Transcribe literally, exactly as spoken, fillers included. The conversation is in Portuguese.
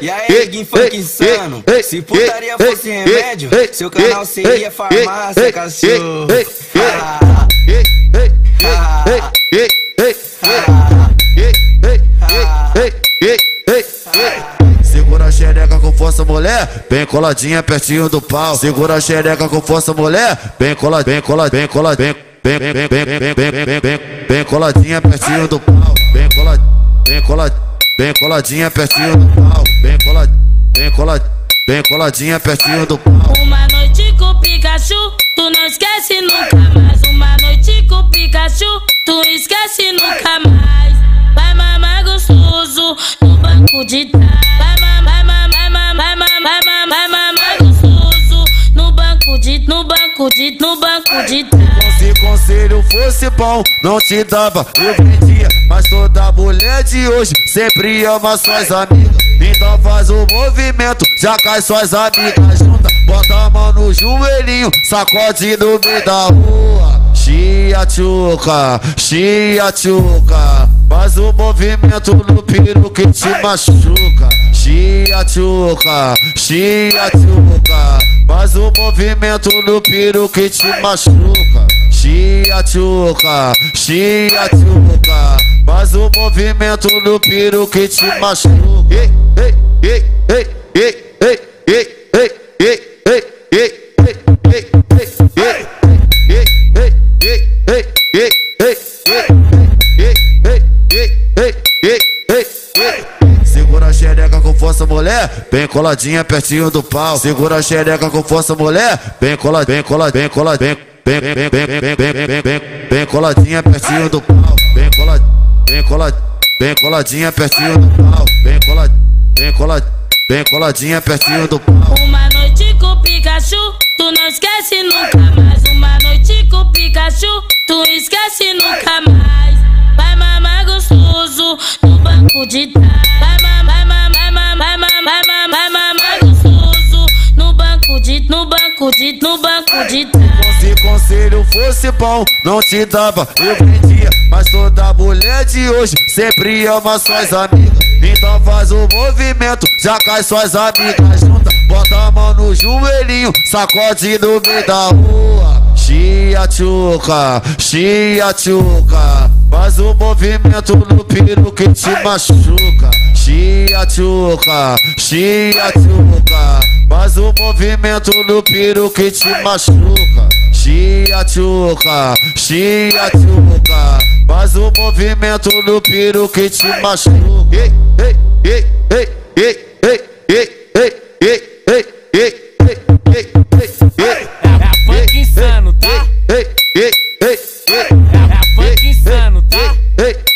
E aí, Guim Funk insano, se putaria fosse remédio, seu canal seria farmácia, cachorro. Ah, ah, ah, segura a xereca com força, mulher, bem coladinha pertinho do pau. Segura a xereca com força, mulher, bem coladinha, bem coladinha, bem coladinha, bem bem bem bem bem bem bem coladinha pertinho do pau. Bem coladinha, bem coladinha, bem coladinha pertinho do pau. Bem coladinha, bem coladinha, bem coladinha pertinho do pau. Uma noite com o Pikachu, tu não esquece nunca mais. Uma noite com o Pikachu, tu esquece nunca mais. Vai mamar gostoso no banco de trás. Vai mamar, vai mamar, vai mamar, vai mamar, vai mamar gostoso no banco de, no banco de, no banco de trás. Se conselho fosse bom, não te dava o dia, mas toda mulher de hoje sempre ama suas amigas. Então faz o movimento, já cai suas amigas juntas. Bota a mão no joelhinho, sacode no meio da rua. Chia tchuca, chia tchuca, faz o movimento no piro que te machuca. Chia tchuca, chia tchuca, faz o movimento no piro que te machuca. Chia tchuca, chia tchuca, faz o movimento no piro que te machuca. Ei, ei, ei, ei, ei, ei, ei, ei, ei, ei, ei, ei, ei, ei, ei, ei, ei, ei, ei, ei, ei, ei, ei, ei. Segura a xereca com força, mulher, bem coladinha pertinho do pau. Segura a xereca com força, mulher, bem coladinha, bem coladinha, bem coladinha. Bem, bem, bem, bem, bem, bem, bem, bem, bem coladinha pertinho do pau. Bem coladinha, bem coladinha, bem coladinha pertinho do pau. Bem coladinha, bem coladinha, bem coladinha pertinho do pau. Uma noite com o Pikachu, tu não esquece nunca mais. Uma noite com o Pikachu, tu esquece nunca mais. Vai mamar gostoso no banco de trás. Vai mamar, vai mamar, vai mamar, vai mamar, vai mamar gostoso no banco de, no banco de, no banco de trás. Se conselho fosse bom, não te dava, eu vendia. Mas toda mulher de hoje sempre ama suas amigas. Então faz o movimento, já cai suas amigas juntas. Bota a mão no joelhinho, sacode no meio da rua. Chia tchuca, chia tchuca, faz o movimento no piro que te machuca. Chia tchuca, chia tchuca, faz o movimento no piro que te machuca. Chia tchuca, chia tchuca, faz o movimento no piro que te machuca. Ei, ei, ei, ei, ei, ei, ei, ei, ei, ei, ei, ei, ei, ei, ei. É funk insano, tá? É funk insano, tá?